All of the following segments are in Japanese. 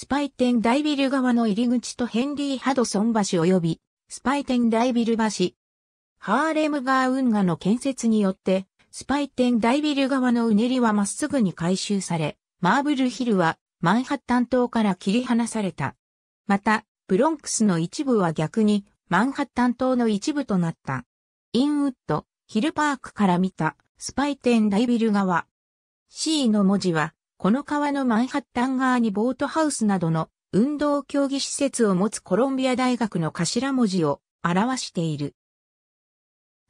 スパイテン大ビル側の入り口とヘンリー・ハドソン橋及び、スパイテン大ビル橋。ハーレム川運河の建設によって、スパイテン大ビル側のうねりはまっすぐに改修され、マーブルヒルはマンハッタン島から切り離された。また、ブロンクスの一部は逆にマンハッタン島の一部となった。インウッド、ヒルパークから見たスパイテン大ビル川。C の文字は、この川のマンハッタン側にボートハウスなどの運動競技施設を持つコロンビア大学の頭文字を表している。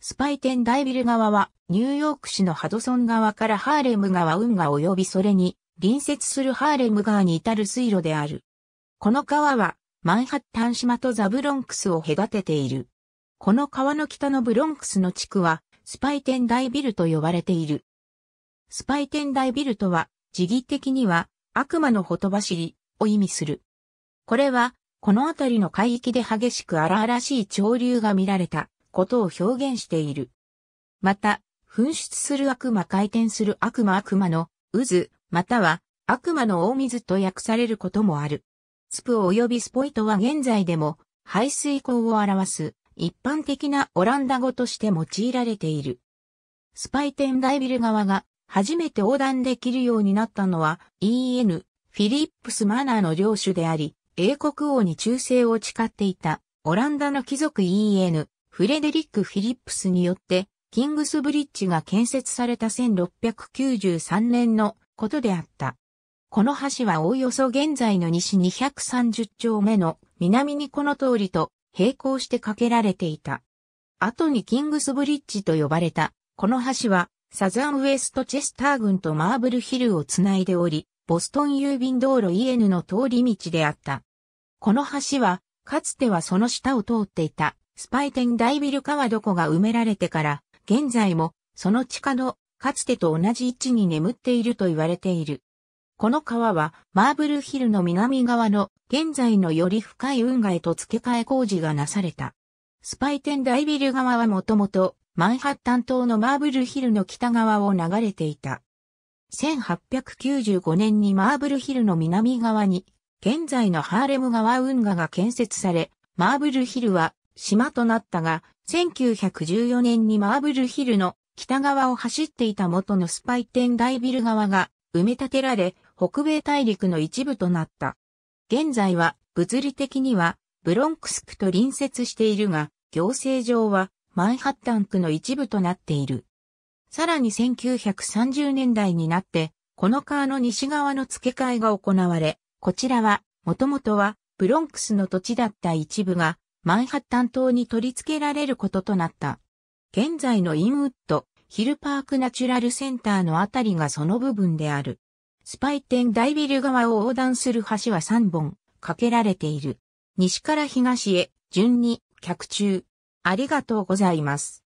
スパイテン大ビル川はニューヨーク市のハドソン川からハーレム川運河及びそれに隣接するハーレム川に至る水路である。この川はマンハッタン島とザ・ブロンクスを隔てている。この川の北のブロンクスの地区はスパイテン大ビルと呼ばれている。スパイテン大ビルとは、字義的には悪魔のほとばしりを意味する。これはこの辺りの海域で激しく荒々しい潮流が見られたことを表現している。また、噴出する悪魔、回転する悪魔、悪魔の渦、または悪魔の大水と訳されることもある。スプ及びスポイトは現在でも排水溝を表す一般的なオランダ語として用いられている。スパイテン大ビル川が初めて横断できるようになったのは E.N. フィリップス・マナーの領主であり、英国王に忠誠を誓っていたオランダの貴族 E.N. フレデリック・フィリップスによってキングスブリッジが建設された1693年のことであった。この橋はおおよそ現在の西230丁目の南にこの通りと並行して架けられていた。後にキングスブリッジと呼ばれたこの橋はサザンウエストチェスター郡とマーブルヒルをつないでおり、ボストン郵便道路 EN の通り道であった。この橋は、かつてはその下を通っていた、スパイテン大ビル川床が埋められてから、現在も、その地下の、かつてと同じ位置に眠っていると言われている。この川は、マーブルヒルの南側の、現在のより深い運河へと付け替え工事がなされた。スパイテン大ビル川はもともと、マンハッタン島のマーブルヒルの北側を流れていた。1895年にマーブルヒルの南側に、現在のハーレム川運河が建設され、マーブルヒルは島となったが、1914年にマーブルヒルの北側を走っていた元のスパイテン大ビル川が埋め立てられ、北米大陸の一部となった。現在は物理的にはブロンクス区と隣接しているが、行政上は、マンハッタン区の一部となっている。さらに1930年代になって、この川の西側の付け替えが行われ、こちらは、もともとは、ブロンクスの土地だった一部が、マンハッタン島に取り付けられることとなった。現在のインウッド、ヒルパークナチュラルセンターのあたりがその部分である。スパイテン大ビル川を横断する橋は3本、架けられている。西から東へ、順に、脚注。ありがとうございます。